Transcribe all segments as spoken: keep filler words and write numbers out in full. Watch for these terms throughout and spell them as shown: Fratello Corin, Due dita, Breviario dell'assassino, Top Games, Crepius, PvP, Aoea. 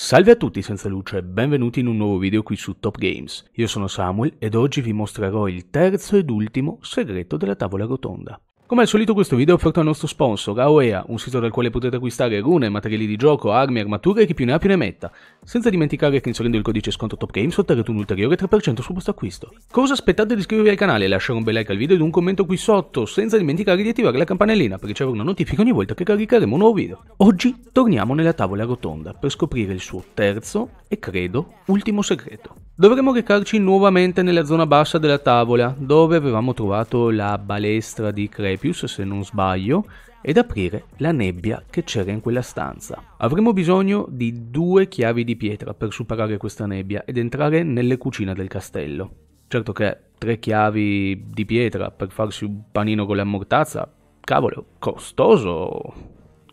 Salve a tutti senza luce, benvenuti in un nuovo video qui su Top Games. Io sono Samuel ed oggi vi mostrerò il terzo ed ultimo segreto della tavola rotonda. Come al solito questo video è offerto al nostro sponsor, Aoea, un sito dal quale potete acquistare rune, materiali di gioco, armi, armature e chi più ne ha più ne metta, senza dimenticare che inserendo il codice sconto Top Games otterrete un ulteriore tre per cento sul vostro acquisto. Cosa aspettate di iscrivervi al canale, lasciare un bel like al video ed un commento qui sotto, senza dimenticare di attivare la campanellina per ricevere una notifica ogni volta che caricheremo un nuovo video. Oggi torniamo nella tavola rotonda per scoprire il suo terzo e credo ultimo segreto. Dovremo recarci nuovamente nella zona bassa della tavola, dove avevamo trovato la balestra di Crepius, se non sbaglio, ed aprire la nebbia che c'era in quella stanza. Avremo bisogno di due chiavi di pietra per superare questa nebbia ed entrare nelle cucine del castello. Certo che tre chiavi di pietra per farsi un panino con la mortazza, cavolo, costoso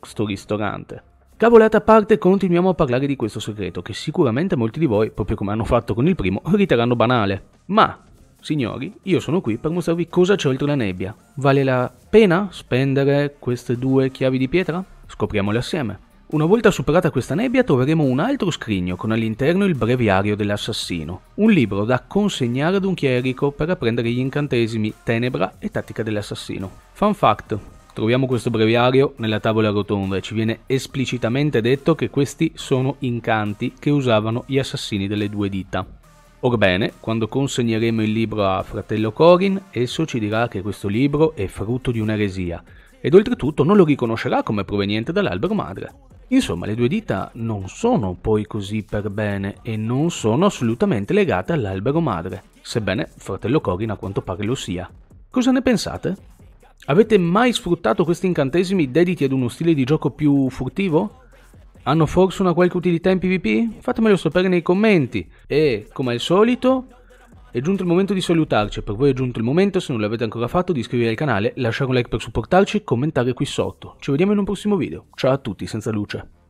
sto ristorante. Cavolata a parte, continuiamo a parlare di questo segreto che sicuramente molti di voi, proprio come hanno fatto con il primo, riterranno banale. Ma signori, io sono qui per mostrarvi cosa c'è oltre la nebbia. Vale la pena spendere queste due chiavi di pietra? Scopriamole assieme. Una volta superata questa nebbia troveremo un altro scrigno con all'interno il Breviario dell'assassino, un libro da consegnare ad un chierico per apprendere gli incantesimi, tenebra e tattica dell'assassino. Fun fact, troviamo questo breviario nella tavola rotonda e ci viene esplicitamente detto che questi sono incanti che usavano gli assassini delle due dita. Orbene, quando consegneremo il libro a Fratello Corin, esso ci dirà che questo libro è frutto di un'eresia, ed oltretutto non lo riconoscerà come proveniente dall'albero madre. Insomma, le due dita non sono poi così per bene e non sono assolutamente legate all'albero madre, sebbene Fratello Corin a quanto pare lo sia. Cosa ne pensate? Avete mai sfruttato questi incantesimi dediti ad uno stile di gioco più furtivo? Hanno forse una qualche utilità in PvP? Fatemelo sapere nei commenti. E, come al solito, è giunto il momento di salutarci. Per voi è giunto il momento, se non l'avete ancora fatto, di iscrivervi al canale, lasciare un like per supportarci e commentare qui sotto. Ci vediamo in un prossimo video. Ciao a tutti, senza luce.